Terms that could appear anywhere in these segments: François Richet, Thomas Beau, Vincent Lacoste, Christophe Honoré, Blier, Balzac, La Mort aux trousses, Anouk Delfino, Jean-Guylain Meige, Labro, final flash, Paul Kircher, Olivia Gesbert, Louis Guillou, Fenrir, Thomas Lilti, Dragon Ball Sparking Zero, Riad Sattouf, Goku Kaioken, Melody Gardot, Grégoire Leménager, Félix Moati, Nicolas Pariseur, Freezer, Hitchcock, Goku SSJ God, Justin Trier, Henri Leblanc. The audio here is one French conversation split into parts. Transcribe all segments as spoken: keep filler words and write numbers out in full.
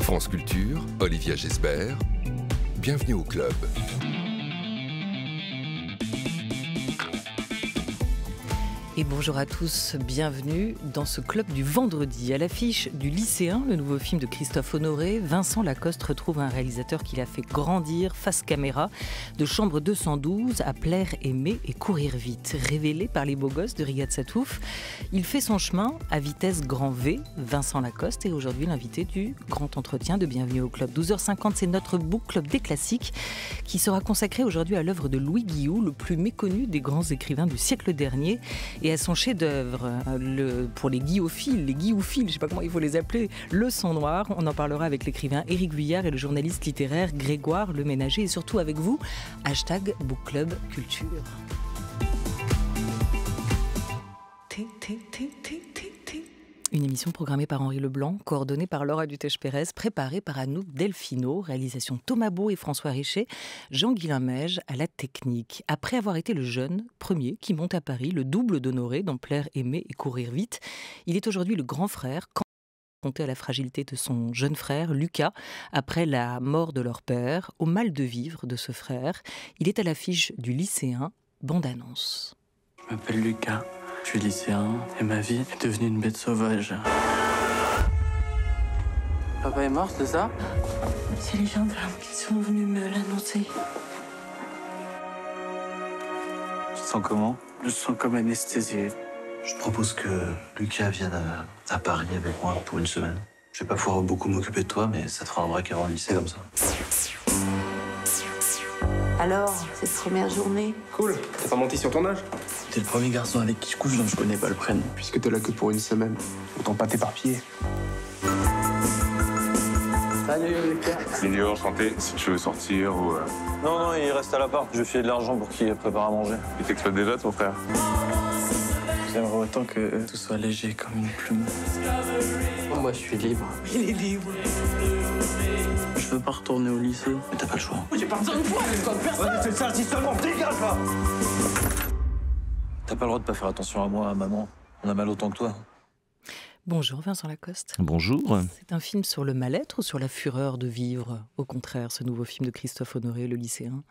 France Culture, Olivia Gesbert, bienvenue au club. Et bonjour à tous, bienvenue dans ce club du vendredi. À l'affiche du Lycéen, le nouveau film de Christophe Honoré, Vincent Lacoste retrouve un réalisateur qui l'a fait grandir face caméra, de Chambre deux cent douze à Plaire, Aimer et Courir vite. Révélé par les Beaux gosses de Riad Sattouf, il fait son chemin à vitesse grand V. Vincent Lacoste est aujourd'hui l'invité du grand entretien de Bienvenue au club. douze heures cinquante, c'est notre book club des classiques qui sera consacré aujourd'hui à l'œuvre de Louis Guillou, le plus méconnu des grands écrivains du siècle dernier. Et à son chef-d'œuvre, le, pour les guillophiles, les guillouphiles, je ne sais pas comment il faut les appeler, le sang noir. On en parlera avec l'écrivain Éric Vuillard et le journaliste littéraire Grégoire Leménager. Et surtout avec vous, hashtag Book Club Culture. Une émission programmée par Henri Leblanc, coordonnée par Laura Dutèche-Pérez, préparée par Anouk Delfino, réalisation Thomas Beau et François Richet, Jean-Guylain Meige à la technique. Après avoir été le jeune premier qui monte à Paris, le double d'Honoré dans Plaire, Aimer et Courir vite, il est aujourd'hui le grand frère, confronté à la fragilité de son jeune frère, Lucas, après la mort de leur père, au mal de vivre de ce frère. Il est à l'affiche du Lycéen, bande-annonce. Je m'appelle Lucas. Je suis lycéen et ma vie est devenue une bête sauvage. Papa est mort, c'est ça? C'est les gendarmes qui sont venus me l'annoncer. Tu te sens comment? Je me sens comme anesthésié. Je propose que Lucas vienne à, à Paris avec moi pour une semaine. Je vais pas pouvoir beaucoup m'occuper de toi, mais ça te fera un break avant le lycée comme ça. Alors, cette première journée? Cool. T'as pas menti sur ton âge? T'es le premier garçon avec qui je couche dont je connais pas le prénom. Puisque t'es là que pour une semaine, autant pas t'éparpiller. Salut, Lucas. Junior, santé, si tu veux sortir ou... Euh... Non, non, il reste à l'appart. Je vais filer de l'argent pour qu'il prépare à manger. Il t'exploite déjà, ton frère? J'aimerais autant que tout soit léger comme une plume. Moi, je suis libre. Il est libre. Je veux pas retourner au lycée. Mais t'as pas le choix. J'ai pas besoin de toi, j'ai besoin de personne. Ouais, c'est ça, si seulement, dégage là. T'as pas le droit de pas faire attention à moi, à maman. On a mal autant que toi. Bonjour Vincent Lacoste. Bonjour. C'est un film sur le mal-être ou sur la fureur de vivre? Au contraire, ce nouveau film de Christophe Honoré, Le Lycéen.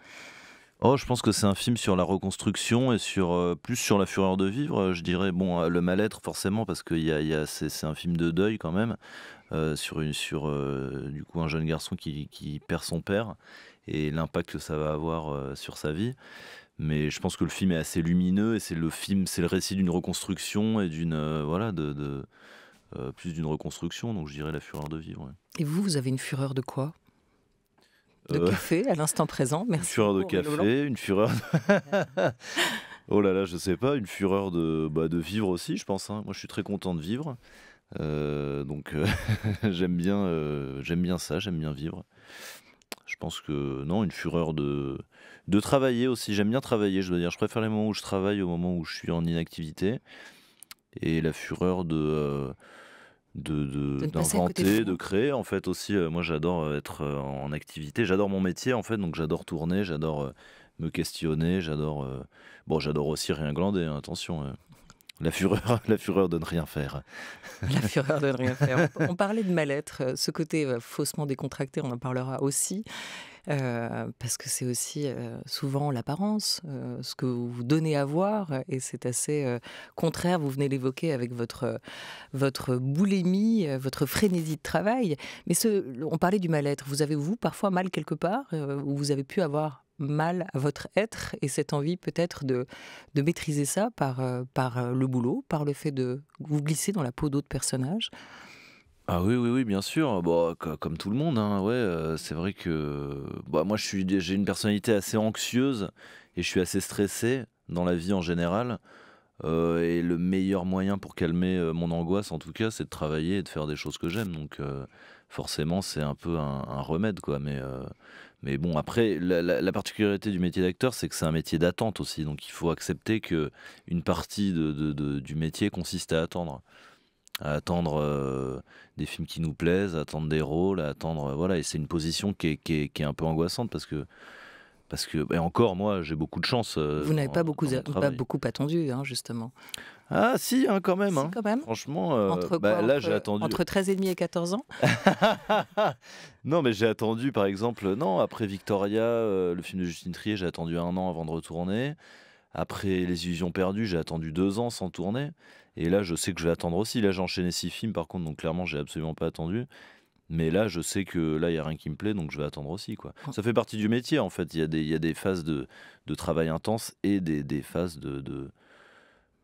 Oh, je pense que c'est un film sur la reconstruction et sur, euh, plus sur la fureur de vivre. Je dirais, bon, le mal-être forcément, parce que y a, y a, c'est un film de deuil quand même, euh, sur, une, sur euh, du coup, un jeune garçon qui, qui perd son père et l'impact que ça va avoir euh, sur sa vie. Mais je pense que le film est assez lumineux et c'est le film, c'est le récit d'une reconstruction et d'une, euh, voilà, de, de, euh, plus d'une reconstruction. Donc je dirais la fureur de vivre. Ouais. Et vous, vous avez une fureur de quoi? De euh... café à l'instant présent, merci. Une fureur de café, une fureur de... oh là là, je sais pas, une fureur de, bah, de vivre aussi, je pense. Hein. Moi, je suis très content de vivre. Euh, donc, euh, j'aime bien, euh, j'aime bien ça, j'aime bien vivre. Je pense que, non, une fureur de, de travailler aussi. J'aime bien travailler, je dois dire. Je préfère les moments où je travaille au moment où je suis en inactivité. Et la fureur de... Euh, d'inventer, de, de, de créer en fait aussi. Euh, moi j'adore être euh, en activité, j'adore mon métier en fait, donc j'adore tourner, j'adore euh, me questionner, j'adore... Euh... Bon, j'adore aussi rien glander, hein, attention, euh... la, fureur, la fureur de ne rien faire. La fureur de ne rien faire. On, on parlait de mal-être, ce côté euh, faussement décontracté, on en parlera aussi. Euh, parce que c'est aussi euh, souvent l'apparence, euh, ce que vous vous donnez à voir, et c'est assez euh, contraire, vous venez l'évoquer avec votre, votre boulimie, votre frénésie de travail. Mais ce, on parlait du mal-être, vous avez vous parfois mal quelque part, euh, ou vous avez pu avoir mal à votre être, et cette envie peut-être de, de maîtriser ça par, euh, par le boulot, par le fait de vous glisser dans la peau d'autres personnages? Ah oui, oui, oui, bien sûr. Bon, comme tout le monde, hein, ouais, euh, c'est vrai que bah, moi, je suis, j'ai une personnalité assez anxieuse et je suis assez stressé dans la vie en général. Euh, et le meilleur moyen pour calmer euh, mon angoisse, en tout cas, c'est de travailler et de faire des choses que j'aime. Donc, euh, forcément, c'est un peu un, un remède, quoi. Mais, euh, mais bon, après, la, la, la particularité du métier d'acteur, c'est que c'est un métier d'attente aussi. Donc, il faut accepter que une partie de, de, de, du métier consiste à attendre. à attendre euh, des films qui nous plaisent, à attendre des rôles, à attendre... Euh, voilà, et c'est une position qui est, qui, est, qui est un peu angoissante parce que, parce que, et encore, moi, j'ai beaucoup de chance. Euh, Vous n'avez pas beaucoup, pas beaucoup attendu, hein, justement. Ah si, hein, quand même. Si, hein. Quand même. Franchement, euh, entre quoi, bah, là, j'ai attendu. Entre treize et demi et quatorze ans. Non, mais j'ai attendu, par exemple, non, après Victoria, euh, le film de Justin Trier, j'ai attendu un an avant de retourner. Après Les Illusions perdues, j'ai attendu deux ans sans tourner. Et là, je sais que je vais attendre aussi. Là, j'ai enchaîné six films, par contre, donc clairement, j'ai absolument pas attendu. Mais là, je sais que là, il n'y a rien qui me plaît, donc je vais attendre aussi, quoi. Ça fait partie du métier, en fait. Il y a des, il y a des phases de, de travail intense et des, des phases de,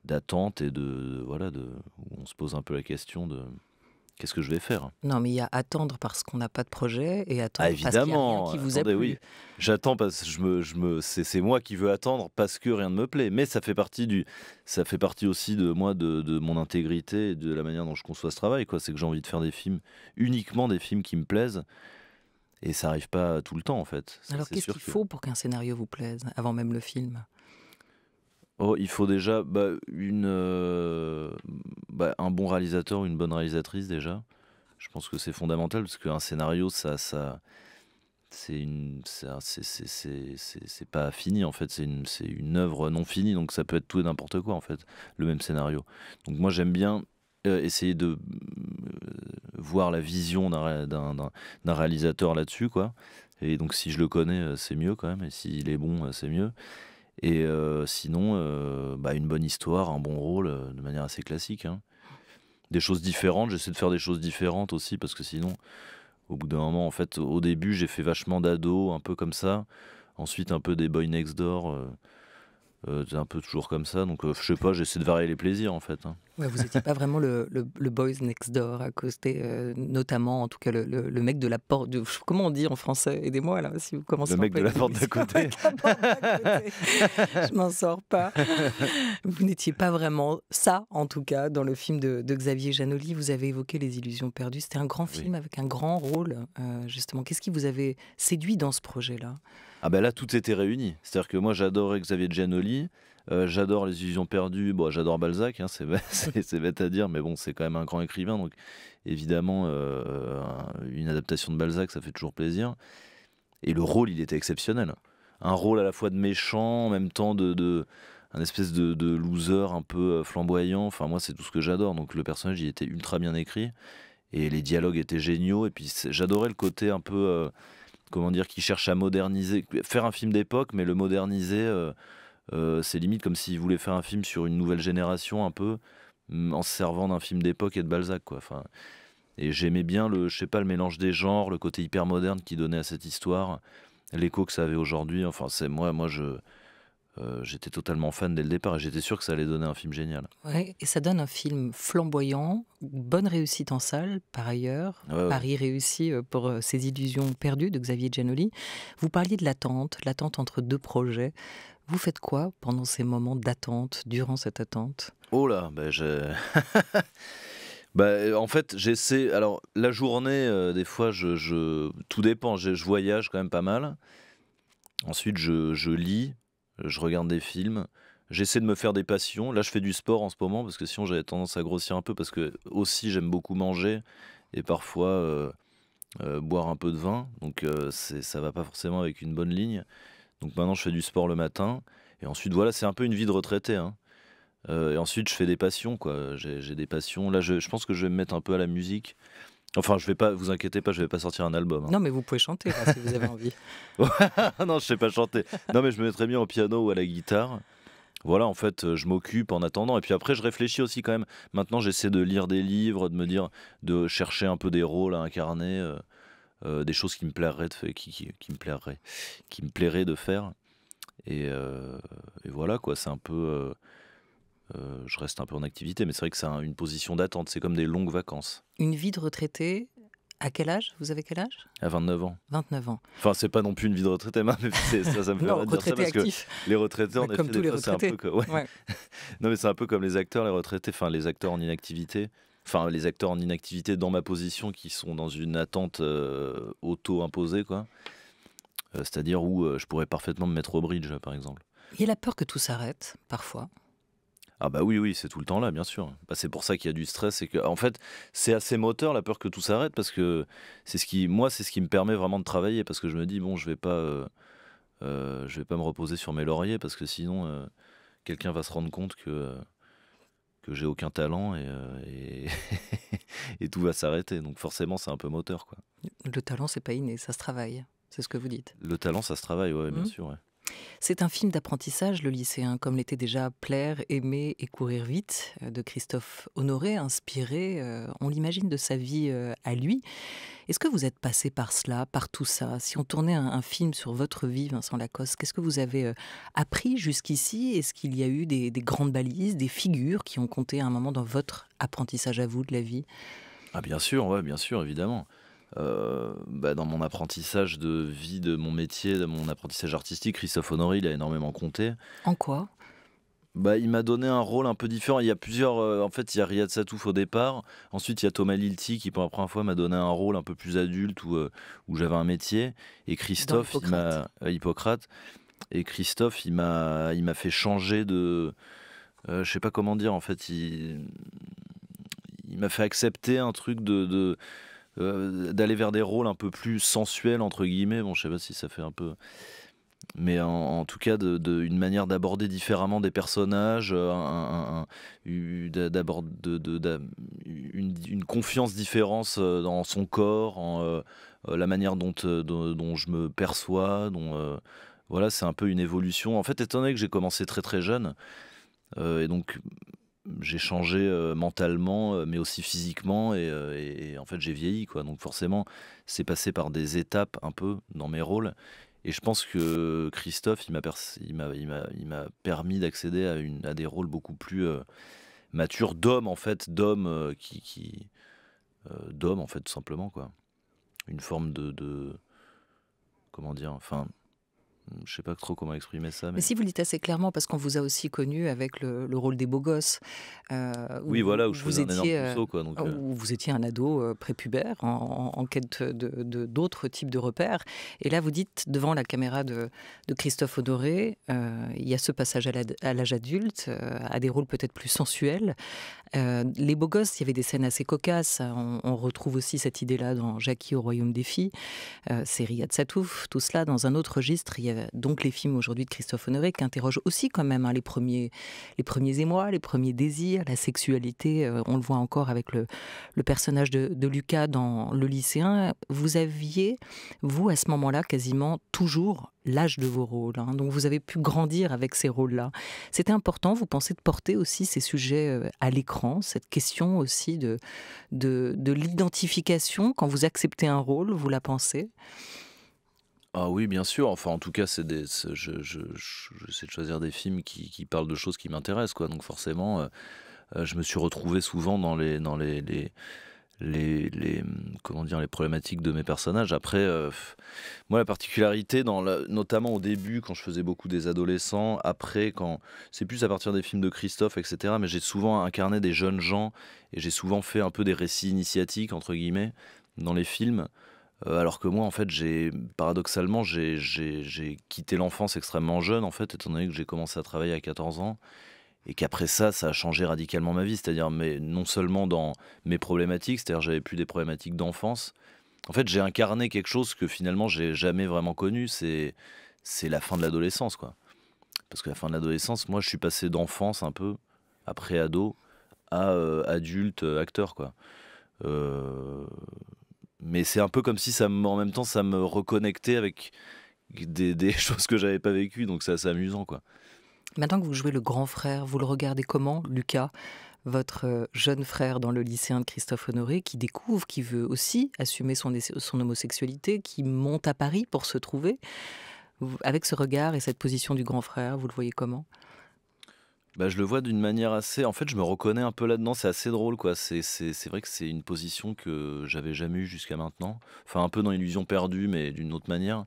d'attente et de, de, voilà, de, où on se pose un peu la question de... Qu'est-ce que je vais faire? Non, mais il y a attendre parce qu'on n'a pas de projet et attendre ah, évidemment, parce qu'il n'y a rien qui vous attendez, a plu. Oui. J'attends parce que je me, je me, c'est moi qui veux attendre parce que rien ne me plaît. Mais ça fait partie, du, ça fait partie aussi de moi, de, de mon intégrité et de la manière dont je conçois ce travail. C'est que j'ai envie de faire des films, uniquement des films qui me plaisent. Et ça n'arrive pas tout le temps, en fait. Ça, alors, qu'est-ce qu'il que... faut pour qu'un scénario vous plaise, avant même le film? Oh, il faut déjà bah, une, euh, bah, un bon réalisateur, une bonne réalisatrice déjà. Je pense que c'est fondamental parce qu'un scénario, ça, ça, c'est pas fini en fait. C'est une, une œuvre non finie, donc ça peut être tout et n'importe quoi en fait, le même scénario. Donc moi j'aime bien euh, essayer de euh, voir la vision d'un réalisateur là-dessus, quoi. Et donc si je le connais, c'est mieux quand même. Et s'il est bon, c'est mieux. Et euh, sinon, euh, bah une bonne histoire, un bon rôle, euh, de manière assez classique. Hein. Des choses différentes, j'essaie de faire des choses différentes aussi, parce que sinon, au bout d'un moment, en fait, au début, j'ai fait vachement d'ados, un peu comme ça. Ensuite, un peu des boy next door, euh, euh, un peu toujours comme ça. Donc, euh, je sais pas, j'essaie de varier les plaisirs, en fait. Hein. Ouais, vous n'étiez pas vraiment le, le, le boys next door à côté, euh, notamment, en tout cas, le, le, le mec de la porte... De, comment on dit en français? Aidez-moi, là, si vous commencez... Le mec de la porte d'à côté. Je m'en sors pas. Vous n'étiez pas vraiment ça, en tout cas, dans le film de, de Xavier Giannoli. Vous avez évoqué Les Illusions perdues. C'était un grand film, oui, avec un grand rôle, euh, justement. Qu'est-ce qui vous avait séduit dans ce projet-là? Ah ben là, tout était réuni. C'est-à-dire que moi, j'adorais Xavier Giannoli. Euh, j'adore Les Illusions perdues, bon, j'adore Balzac, hein, c'est bête à dire, mais bon, c'est quand même un grand écrivain, donc évidemment, euh, une adaptation de Balzac, ça fait toujours plaisir. Et le rôle, il était exceptionnel. Un rôle à la fois de méchant, en même temps de, de un espèce de, de loser un peu flamboyant. Enfin, moi, c'est tout ce que j'adore, donc le personnage, il était ultra bien écrit, et les dialogues étaient géniaux, et puis j'adorais le côté un peu, euh, comment dire, qui cherche à moderniser, faire un film d'époque, mais le moderniser... Euh, Euh, c'est limite comme s'il voulait faire un film sur une nouvelle génération un peu en se servant d'un film d'époque et de Balzac, quoi. Enfin, et j'aimais bien le, je sais pas, le mélange des genres, le côté hyper moderne qui donnait à cette histoire, l'écho que ça avait aujourd'hui. Enfin, c'est moi, moi je euh, j'étais totalement fan dès le départ et j'étais sûr que ça allait donner un film génial. Ouais, et ça donne un film flamboyant, bonne réussite en salle par ailleurs, ouais, ouais. Paris réussi pour Ces Illusions perdues de Xavier Giannoli. Vous parliez de l'attente, l'attente entre deux projets. Vous faites quoi pendant ces moments d'attente, durant cette attente? Oh là, bah je... bah, en fait, j'essaie... Alors, la journée, euh, des fois, je, je... tout dépend. Je, je voyage quand même pas mal. Ensuite, je, je lis, je regarde des films. J'essaie de me faire des passions. Là, je fais du sport en ce moment, parce que sinon, j'avais tendance à grossir un peu, parce que aussi, j'aime beaucoup manger et parfois euh, euh, boire un peu de vin. Donc, euh, ça va pas forcément avec une bonne ligne. Donc maintenant, je fais du sport le matin. Et ensuite, voilà, c'est un peu une vie de retraité. Hein. Euh, et ensuite, je fais des passions, quoi. J'ai des passions. Là, je, je pense que je vais me mettre un peu à la musique. Enfin, je vais pas, vous inquiétez pas, je vais pas sortir un album. Hein. Non, mais vous pouvez chanter, là, si vous avez envie. Non, je sais pas chanter. Non, mais je me mettrais bien au piano ou à la guitare. Voilà, en fait, je m'occupe en attendant. Et puis après, je réfléchis aussi quand même. Maintenant, j'essaie de lire des livres, de me dire, de chercher un peu des rôles à incarner... Euh... Euh, des choses qui me plairaient de faire, qui, qui, qui me plairaient, qui me plairait de faire, et, euh, et voilà quoi. C'est un peu, euh, euh, je reste un peu en activité, mais c'est vrai que c'est un, une position d'attente. C'est comme des longues vacances. Une vie de retraité. À quel âge? Vous avez quel âge? À vingt-neuf ans. vingt-neuf ans. Enfin, c'est pas non plus une vie de retraité, mais ça, ça me fait non, dire ça, parce actif. Que les retraités, en effet, comme tous les retraités, c'est un peu comme, ouais. Ouais. Non, mais c'est un peu comme les acteurs, les retraités, enfin les acteurs en inactivité. Enfin, les acteurs en inactivité dans ma position qui sont dans une attente euh, auto-imposée, quoi. Euh, c'est-à-dire où euh, je pourrais parfaitement me mettre au bridge, par exemple. Il y a la peur que tout s'arrête, parfois. Ah bah oui, oui, c'est tout le temps là, bien sûr. Bah, c'est pour ça qu'il y a du stress. Et que, en fait, c'est assez moteur, la peur que tout s'arrête, parce que c'est ce qui, moi, c'est ce qui me permet vraiment de travailler, parce que je me dis, bon, je vais pas... Euh, euh, je vais pas me reposer sur mes lauriers parce que sinon euh, quelqu'un va se rendre compte que euh, que j'ai aucun talent et, euh, et, et tout va s'arrêter. Donc forcément, c'est un peu moteur, quoi. Le talent, c'est pas inné, ça se travaille. C'est ce que vous dites. Le talent, ça se travaille, ouais, mmh. bien sûr. Ouais. C'est un film d'apprentissage, Le Lycéen, comme l'était déjà Plaire, Aimer et Courir Vite de Christophe Honoré, inspiré, euh, on l'imagine, de sa vie euh, à lui. Est-ce que vous êtes passé par cela, par tout ça? Si on tournait un, un film sur votre vie, Vincent Lacoste, qu'est-ce que vous avez euh, appris jusqu'ici? Est-ce qu'il y a eu des, des grandes balises, des figures qui ont compté à un moment dans votre apprentissage à vous de la vie? Ah bien sûr, ouais, bien sûr, évidemment. Euh, bah dans mon apprentissage de vie, de mon métier, de mon apprentissage artistique, Christophe Honoré, il a énormément compté. En quoi? Bah, il m'a donné un rôle un peu différent. Il y a plusieurs. Euh, en fait, il y a Riad Sattouf au départ. Ensuite, il y a Thomas Lilti qui, pour la première fois, m'a donné un rôle un peu plus adulte où, euh, où j'avais un métier. Et Christophe, il m'a euh, Hippocrate. Et Christophe, il m'a, il m'a fait changer de. Euh, je sais pas comment dire. En fait, il, il m'a fait accepter un truc de. de Euh, d'aller vers des rôles un peu plus sensuels, entre guillemets, bon je sais pas si ça fait un peu... Mais en, en tout cas, de, de, une manière d'aborder différemment des personnages, euh, un, un, de, de, de, une, une confiance différente dans son corps, en, euh, la manière dont, euh, dont, dont je me perçois, dont, euh, voilà, c'est un peu une évolution. En fait, étant donné que j'ai commencé très très jeune, euh, et donc... j'ai changé euh, mentalement, euh, mais aussi physiquement, et, euh, et, et en fait j'ai vieilli, quoi. Donc forcément, c'est passé par des étapes un peu dans mes rôles. Et je pense que Christophe, il m'a per permis d'accéder à, à des rôles beaucoup plus euh, matures, d'hommes en fait, d'hommes euh, qui, qui euh, d'hommes en fait, tout simplement, quoi. Une forme de, de comment dire, enfin. Je ne sais pas trop comment exprimer ça. Mais... mais si vous le dites assez clairement, parce qu'on vous a aussi connu avec le, le rôle des Beaux Gosses. Euh, où oui, voilà, où je faisais un énorme euh, pousseau, quoi, donc, euh... où vous étiez un ado euh, prépubère, en, en, en quête de d'autres types de repères. Et là, vous dites, devant la caméra de, de Christophe Honoré, euh, il y a ce passage à l'âge adulte, euh, à des rôles peut-être plus sensuels. Euh, les Beaux Gosses, il y avait des scènes assez cocasses. On, on retrouve aussi cette idée-là dans Jackie au Royaume des Filles. Euh, c'est Riad Sattouf, tout cela dans un autre registre. Il y a donc les films aujourd'hui de Christophe Honoré qui interrogent aussi quand même hein, les, premiers, les premiers émois, les premiers désirs, la sexualité. Euh, on le voit encore avec le, le personnage de, de Lucas dans Le Lycéen. Vous aviez, vous, à ce moment-là, quasiment toujours l'âge de vos rôles. Hein, donc vous avez pu grandir avec ces rôles-là. C'était important, vous pensez, de porter aussi ces sujets à l'écran, cette question aussi de, de, de l'identification. Quand vous acceptez un rôle, vous la pensez ? Ah oui, bien sûr. Enfin, en tout cas, c'est des, je, je, je, j'essaie de choisir des films qui, qui parlent de choses qui m'intéressent, quoi. Donc forcément, euh, je me suis retrouvé souvent dans les, dans les, les, les, les, comment dire, les problématiques de mes personnages. Après, euh, moi, la particularité, dans la, notamment au début, quand je faisais beaucoup des adolescents, après, quand c'est plus à partir des films de Christophe, et cetera. Mais j'ai souvent incarné des jeunes gens et j'ai souvent fait un peu des récits initiatiques entre guillemets dans les films. Alors que moi, en fait, j'ai paradoxalement, j'ai quitté l'enfance extrêmement jeune, en fait, étant donné que j'ai commencé à travailler à quatorze ans, et qu'après ça, ça a changé radicalement ma vie, c'est-à-dire non seulement dans mes problématiques, c'est-à-dire j'avais plus des problématiques d'enfance. En fait, j'ai incarné quelque chose que finalement, j'ai jamais vraiment connu, c'est la fin de l'adolescence, quoi. Parce que la fin de l'adolescence, moi, je suis passé d'enfance un peu, après ado, à euh, adulte, acteur, quoi. Euh... Mais c'est un peu comme si, ça me, en même temps, ça me reconnectait avec des, des choses que j'avais pas vécues. Donc c'est assez amusant, quoi. Maintenant que vous jouez le grand frère, vous le regardez comment, Lucas, votre jeune frère dans Le Lycéen de Christophe Honoré, qui découvre, qui veut aussi assumer son, son homosexualité, qui monte à Paris pour se trouver? Avec ce regard et cette position du grand frère, vous le voyez comment? Bah, je le vois d'une manière assez... En fait, je me reconnais un peu là-dedans, c'est assez drôle, quoi. C'est vrai que c'est une position que j'avais jamais eue jusqu'à maintenant. Enfin, un peu dans l'illusion perdue, mais d'une autre manière.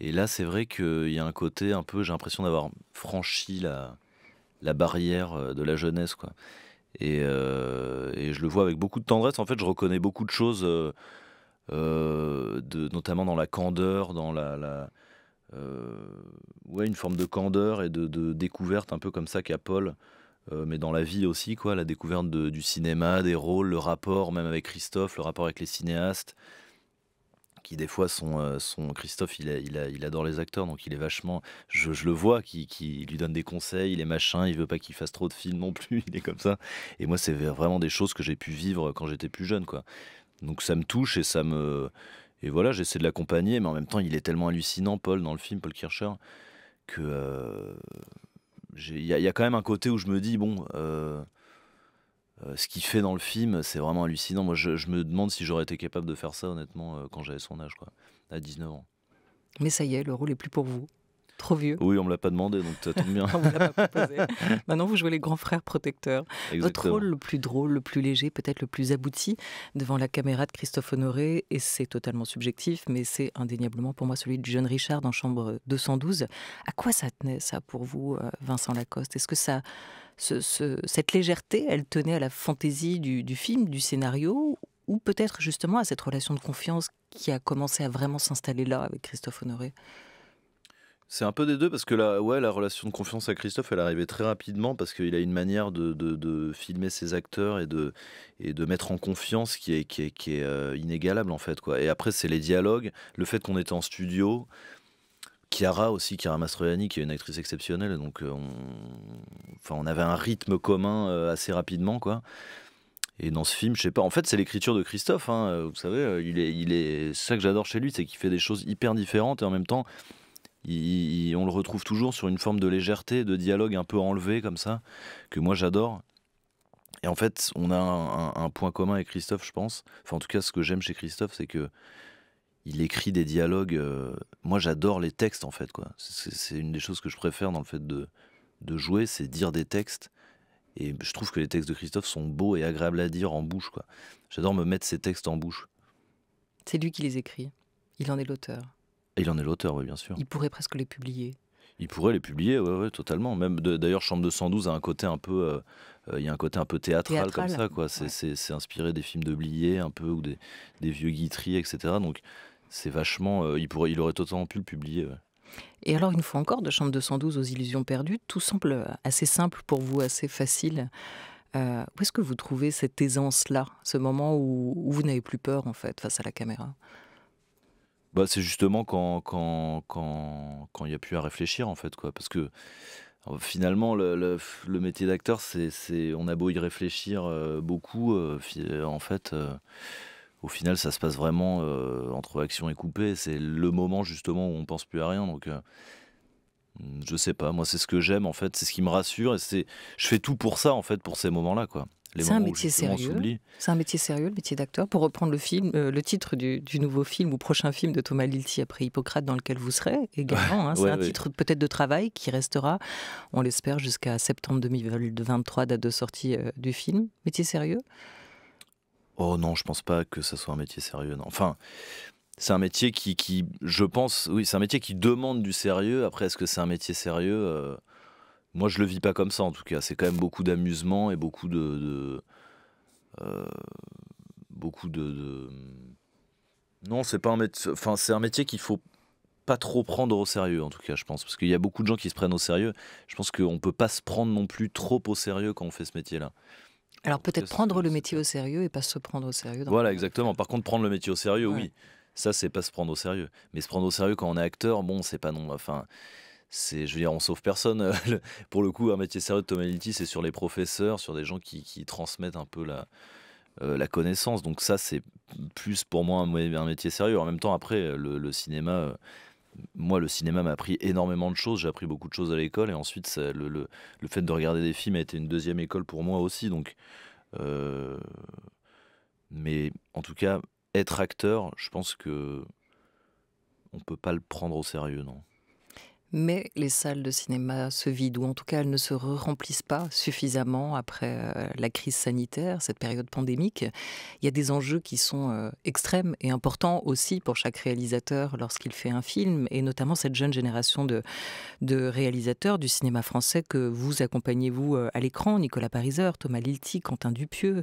Et là, c'est vrai qu'il y a un côté un peu... J'ai l'impression d'avoir franchi la, la barrière de la jeunesse, quoi. Et, euh, et je le vois avec beaucoup de tendresse. En fait, je reconnais beaucoup de choses, euh, euh, de, notamment dans la candeur, dans la... la Euh, ouais, une forme de candeur et de, de découverte un peu comme ça qu'a Paul, euh, mais dans la vie aussi, quoi, la découverte de, du cinéma, des rôles, le rapport même avec Christophe, le rapport avec les cinéastes, qui des fois sont, sont Christophe, il, a, il, a, il adore les acteurs, donc il est vachement, je, je le vois, qui, qui lui donne des conseils, il est machin, il veut pas qu'il fasse trop de films non plus, il est comme ça. Et moi, c'est vraiment des choses que j'ai pu vivre quand j'étais plus jeune, quoi. Donc ça me touche et ça me, et voilà, j'essaie de l'accompagner, mais en même temps, il est tellement hallucinant, Paul, dans le film, Paul Kircher, que euh, il y, y a quand même un côté où je me dis bon. Euh, Euh, ce qu'il fait dans le film, c'est vraiment hallucinant. Moi, je, je me demande si j'aurais été capable de faire ça, honnêtement, euh, quand j'avais son âge, quoi, à dix-neuf ans. Mais ça y est, le rôle n'est plus pour vous. Trop vieux. Oui, on ne me l'a pas demandé, donc ça tombe bien. On ne me l'a pas proposé. Maintenant, vous jouez les grands frères protecteurs. Exactement. Votre rôle le plus drôle, le plus léger, peut-être le plus abouti, devant la caméra de Christophe Honoré, et c'est totalement subjectif, mais c'est indéniablement pour moi celui du jeune Richard dans Chambre deux cent douze. À quoi ça tenait, ça, pour vous, Vincent Lacoste? Est-ce que ça... Ce, ce, cette légèreté, elle tenait à la fantaisie du, du film, du scénario, ou peut-être justement à cette relation de confiance qui a commencé à vraiment s'installer là avec Christophe Honoré? C'est un peu des deux, parce que la, ouais, la relation de confiance à Christophe, elle arrivait très rapidement, parce qu'il a une manière de, de, de filmer ses acteurs et de, et de mettre en confiance qui est, qui est, qui est euh, inégalable en fait, quoi. Et après, c'est les dialogues, le fait qu'on était en studio... Chiara aussi, Chiara Mastroianni, qui est une actrice exceptionnelle, donc on, enfin, on avait un rythme commun assez rapidement, quoi. Et dans ce film, je sais pas, en fait c'est l'écriture de Christophe, hein. Vous savez, il est, il est... ça que j'adore chez lui, c'est qu'il fait des choses hyper différentes et en même temps, il, il, on le retrouve toujours sur une forme de légèreté, de dialogue un peu enlevé comme ça, que moi j'adore. Et en fait, on a un, un, un point commun avec Christophe, je pense. Enfin, en tout cas, ce que j'aime chez Christophe, c'est que il écrit des dialogues... Euh... Moi, j'adore les textes, en fait, quoi. C'est une des choses que je préfère dans le fait de, de jouer, c'est dire des textes. Et je trouve que les textes de Christophe sont beaux et agréables à dire en bouche, quoi. J'adore me mettre ces textes en bouche. C'est lui qui les écrit. Il en est l'auteur. Il en est l'auteur, oui, bien sûr. Il pourrait presque les publier. Il pourrait les publier, ouais, ouais, totalement. Même d'ailleurs, Chambre deux cent douze a un côté un peu, il euh, y a un côté un peu théâtral, théâtral. Comme ça, quoi. C'est ouais. Inspiré des films de Blier, un peu, ou des, des vieux Guitry, et cetera. Donc c'est vachement... Euh, il, pourrait, il aurait totalement pu le publier. Ouais. Et alors, une fois encore, de Chambre deux cent douze aux Illusions perdues, tout semble assez simple pour vous, assez facile. Euh, où est-ce que vous trouvez cette aisance-là, ce moment où, où vous n'avez plus peur, en fait, face à la caméra? Bah, c'est justement quand quand quand quand il y a plus à réfléchir, en fait, quoi. Parce que finalement, le, le, le métier d'acteur, c'est c'est on a beau y réfléchir euh, beaucoup, euh, en fait... Euh, au final, ça se passe vraiment euh, entre action et coupé. C'est le moment justement où on pense plus à rien. Donc, euh, je sais pas. Moi, c'est ce que j'aime en fait. C'est ce qui me rassure et c'est. Je fais tout pour ça en fait, pour ces moments-là, quoi. C'est un métier sérieux. C'est un métier sérieux, le métier d'acteur. Pour reprendre le film, euh, le titre du, du nouveau film ou prochain film de Thomas Lilti après Hippocrate, dans lequel vous serez également. Hein, c'est ouais, un ouais. titre peut-être de travail qui restera, on l'espère, jusqu'à septembre deux mille vingt-trois, date de sortie euh, du film. Métier sérieux. Oh non, je pense pas que ça soit un métier sérieux. Non. Enfin, c'est un métier qui, qui, je pense, oui, c'est un métier qui demande du sérieux. Après, est-ce que c'est un métier sérieux? euh, Moi, je le vis pas comme ça, en tout cas. C'est quand même beaucoup d'amusement et beaucoup de, de euh, beaucoup de, de... Non, c'est pas un métier. Enfin, c'est un métier qu'il faut pas trop prendre au sérieux, en tout cas, je pense, parce qu'il y a beaucoup de gens qui se prennent au sérieux. Je pense qu'on peut pas se prendre non plus trop au sérieux quand on fait ce métier-là. Alors peut-être prendre le métier au sérieux et pas se prendre au sérieux. Dans voilà, exactement. Par contre, prendre le métier au sérieux, ouais. oui, ça c'est pas se prendre au sérieux. Mais se prendre au sérieux quand on est acteur, bon, c'est pas non. Enfin, c'est, je veux dire, on sauve personne. Pour le coup, un métier sérieux de Thomas Lilti, c'est sur les professeurs, sur des gens qui, qui transmettent un peu la, euh, la connaissance. Donc ça, c'est plus pour moi un, un métier sérieux. En même temps, après, le, le cinéma. Euh, Moi, le cinéma m'a appris énormément de choses. J'ai appris beaucoup de choses à l'école. Et ensuite, ça, le, le, le fait de regarder des films a été une deuxième école pour moi aussi. Donc, euh... Mais en tout cas, être acteur, je pense que on ne peut pas le prendre au sérieux, non. Mais les salles de cinéma se vident, ou en tout cas elles ne se remplissent pas suffisamment après la crise sanitaire, cette période pandémique. Il y a des enjeux qui sont extrêmes et importants aussi pour chaque réalisateur lorsqu'il fait un film, et notamment cette jeune génération de, de réalisateurs du cinéma français que vous accompagnez, vous, à l'écran. Nicolas Pariseur, Thomas Lilti, Quentin Dupieux,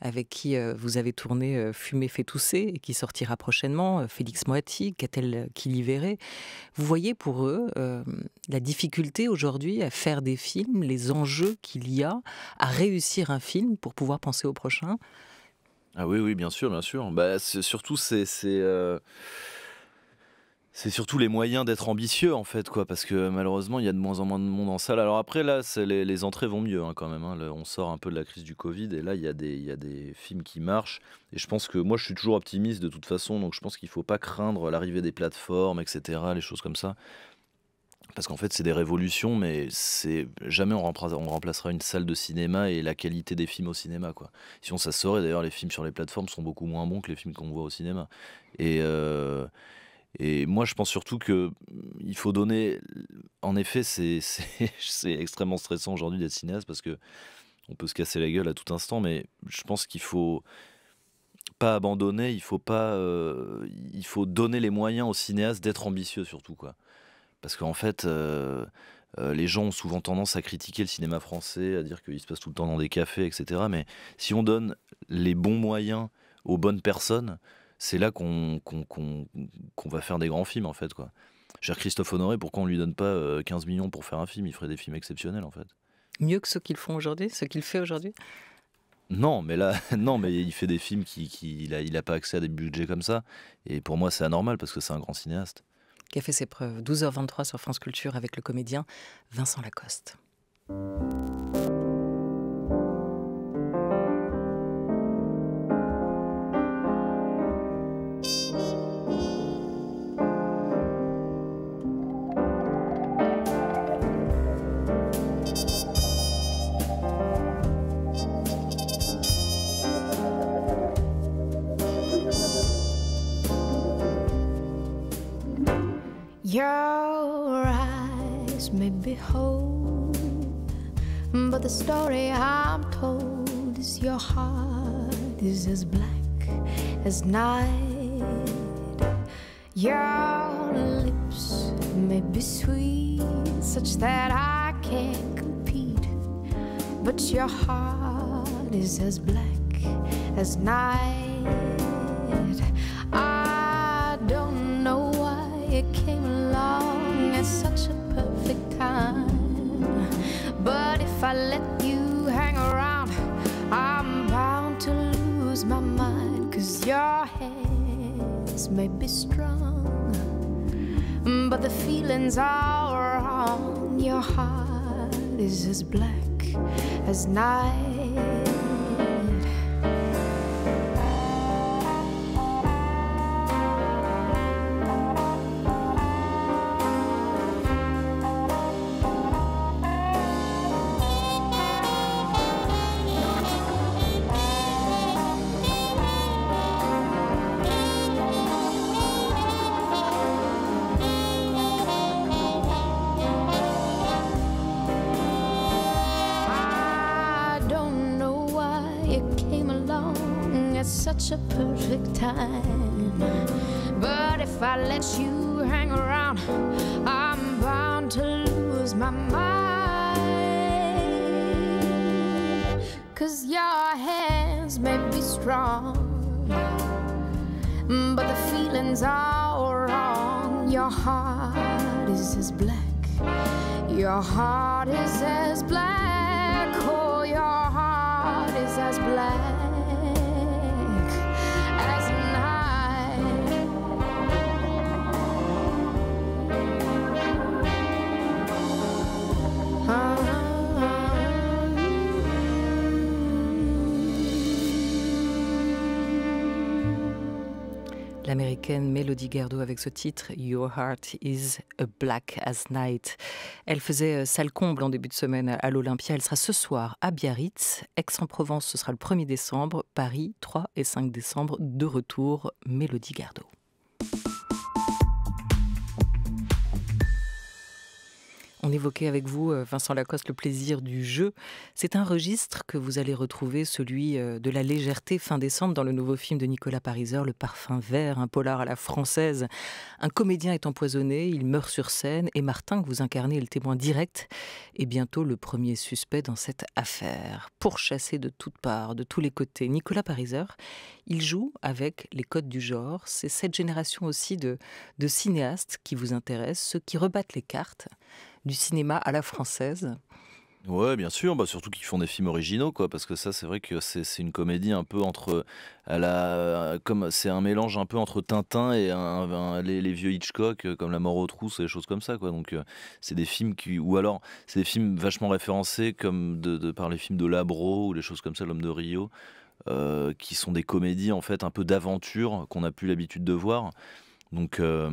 avec qui vous avez tourné Fumer fait tousser, et qui sortira prochainement, Félix Moati, Katell Quillévéré. Vous voyez pour eux... Euh, la difficulté aujourd'hui à faire des films, les enjeux qu'il y a à réussir un film pour pouvoir penser au prochain? Ah oui, oui, bien sûr, bien sûr. Bah, surtout, c'est... C'est surtout les moyens d'être ambitieux, en fait, quoi, parce que malheureusement, il y a de moins en moins de monde en salle. Alors après, là, les, les entrées vont mieux, hein, quand même. Hein. Le, on sort un peu de la crise du Covid, et là, il y, a des, il y a des films qui marchent. Et je pense que moi, je suis toujours optimiste de toute façon, donc je pense qu'il ne faut pas craindre l'arrivée des plateformes, et cetera, les choses comme ça. Parce qu'en fait, c'est des révolutions, mais c'est jamais on remplacera, on remplacera une salle de cinéma et la qualité des films au cinéma, quoi. Sinon, ça sort, et d'ailleurs, les films sur les plateformes sont beaucoup moins bons que les films qu'on voit au cinéma. Et... Euh... Et moi, je pense surtout qu'il faut donner... En effet, c'est extrêmement stressant aujourd'hui d'être cinéaste parce qu'on peut se casser la gueule à tout instant, mais je pense qu'il ne faut pas abandonner, il faut, pas, euh, il faut donner les moyens aux cinéastes d'être ambitieux surtout, quoi. Parce qu'en fait, euh, euh, les gens ont souvent tendance à critiquer le cinéma français, à dire qu'il se passe tout le temps dans des cafés, et cetera. Mais si on donne les bons moyens aux bonnes personnes... c'est là qu'on qu'on, qu'on, qu'on va faire des grands films, en fait, quoi. Cher Christophe Honoré, pourquoi on ne lui donne pas quinze millions pour faire un film? Il ferait des films exceptionnels, en fait. Mieux que ceux qu'ils font aujourd'hui, ce qu'il fait aujourd'hui? Non, mais là, non, mais il fait des films qui, qui il a, il a pas accès à des budgets comme ça. Et pour moi, c'est anormal, parce que c'est un grand cinéaste. Qui a fait ses preuves. douze heures vingt-trois sur France Culture avec le comédien Vincent Lacoste. Your eyes may be whole, but the story I'm told is your heart is as black as night. Your lips may be sweet, such that I can't compete, but your heart is as black as night. I don't know why it came along at such a perfect time, but if I let you hang around, I'm bound to lose my mind. Cause your hands may be strong, but the feelings are wrong. Your heart is as black as night. Such a perfect time, but if I let you hang around, I'm bound to lose my mind. Cause your hands may be strong, but the feelings are wrong. Your heart is as black, your heart is as black, oh, your heart is as black. L'américaine Melody Gardot avec ce titre Your Heart is a Black as Night. Elle faisait salle comble en début de semaine à l'Olympia. Elle sera ce soir à Biarritz, Aix-en-Provence, ce sera le premier décembre, Paris, trois et cinq décembre, de retour, Melody Gardot. On évoquait avec vous, Vincent Lacoste, le plaisir du jeu. C'est un registre que vous allez retrouver, celui de la légèreté, fin décembre, dans le nouveau film de Nicolas Pariseur, Le Parfum Vert, un polar à la française. Un comédien est empoisonné, il meurt sur scène, et Martin, que vous incarnez, est le témoin direct, et bientôt le premier suspect dans cette affaire. Pourchassé de toutes parts, de tous les côtés, Nicolas Pariseur, il joue avec les codes du genre. C'est cette génération aussi de, de cinéastes qui vous intéresse, ceux qui rebattent les cartes du cinéma à la française. Ouais, bien sûr, bah, surtout qu'ils font des films originaux, quoi, parce que ça, c'est vrai que c'est c'est une comédie un peu entre, à la, comme c'est un mélange un peu entre Tintin et un- un- les, les vieux Hitchcock, euh, comme La mort aux trousses et des choses comme ça, quoi. Donc euh, c'est des films qui, ou alors c'est des films vachement référencés comme de, de- par les films de Labro ou les choses comme ça, L'homme de Rio, euh, qui sont des comédies en fait un peu d'aventure qu'on n'a plus l'habitude de voir. Donc, euh,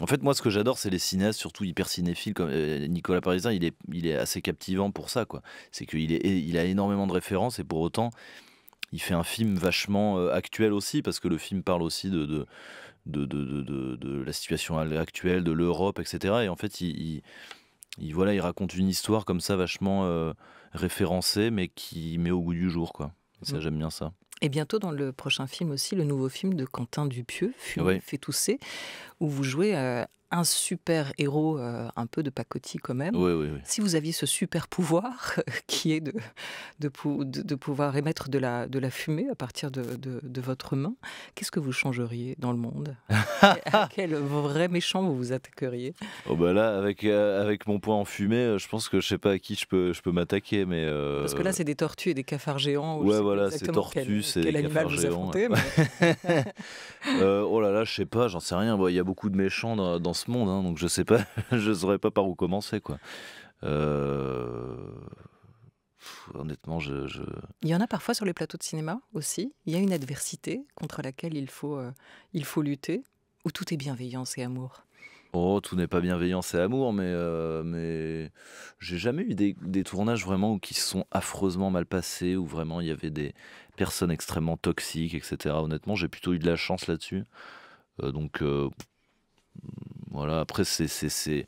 en fait, moi, ce que j'adore, c'est les cinéastes, surtout hyper cinéphiles. Comme euh, Nicolas Pariseur, il est, il est assez captivant pour ça, quoi. C'est qu'il est, il a énormément de références et pour autant, il fait un film vachement euh, actuel aussi, parce que le film parle aussi de, de, de, de, de- de- de la situation actuelle, de l'Europe, et cetera. Et en fait, il, il- il- voilà, il raconte une histoire comme ça, vachement euh, référencée, mais qui met au goût du jour, quoi. Et ça, Mm. j'aime bien ça. Et bientôt dans le prochain film aussi, le nouveau film de Quentin Dupieux, Fumer, Ouais. fait tousser, où vous jouez euh, un super héros euh, un peu de pacotille quand même. Oui, oui, oui. Si vous aviez ce super pouvoir qui est de, de, pou- de- de pouvoir émettre de la, de la fumée à partir de, de- de votre main, qu'est-ce que vous changeriez dans le monde? À quel vrai méchant vous vous attaqueriez? Oh bah là, avec, euh, avec mon poing en fumée, euh, je pense que je sais pas à qui je peux, je peux m'attaquer, mais euh, Parce que là, c'est des tortues et des cafards géants. Ou je ouais, sais pas voilà, c'est exactement tortue, quel, c'est quel des animal cafards vous géants. affrontez. Mais... Euh, oh là là, je sais pas, j'en sais rien. Bon, il y a beaucoup de méchants dans, dans ce monde, hein, donc je sais pas, je saurais pas par où commencer, quoi. Euh, pff, honnêtement, je, je- Il y en a parfois sur les plateaux de cinéma aussi. Il y a une adversité contre laquelle il faut, euh, il faut lutter, où tout est bienveillance et amour. oh, tout n'est pas bienveillance et amour, mais euh, mais j'ai jamais eu des, des tournages vraiment où qui se sont affreusement mal passés, où vraiment il y avait des personnes extrêmement toxiques, et cetera. Honnêtement, j'ai plutôt eu de la chance là-dessus. Euh, donc euh, voilà, après, c'est c'est- c'est-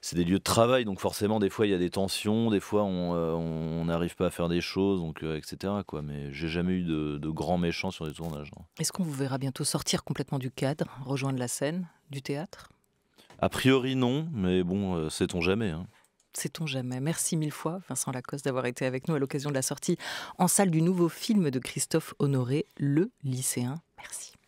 c'est des lieux de travail, donc forcément, des fois, il y a des tensions, des fois, on euh, on n'arrive pas à faire des choses, donc, euh, et cetera, quoi. Mais j'ai jamais eu de, de grands méchants sur des tournages, non. Est-ce qu'on vous verra bientôt sortir complètement du cadre, rejoindre la scène, du théâtre? A priori, non, mais bon, euh, sait-on jamais, hein. Sait-on jamais. Merci mille fois, Vincent Lacoste, d'avoir été avec nous à l'occasion de la sortie en salle du nouveau film de Christophe Honoré, Le Lycéen. Merci.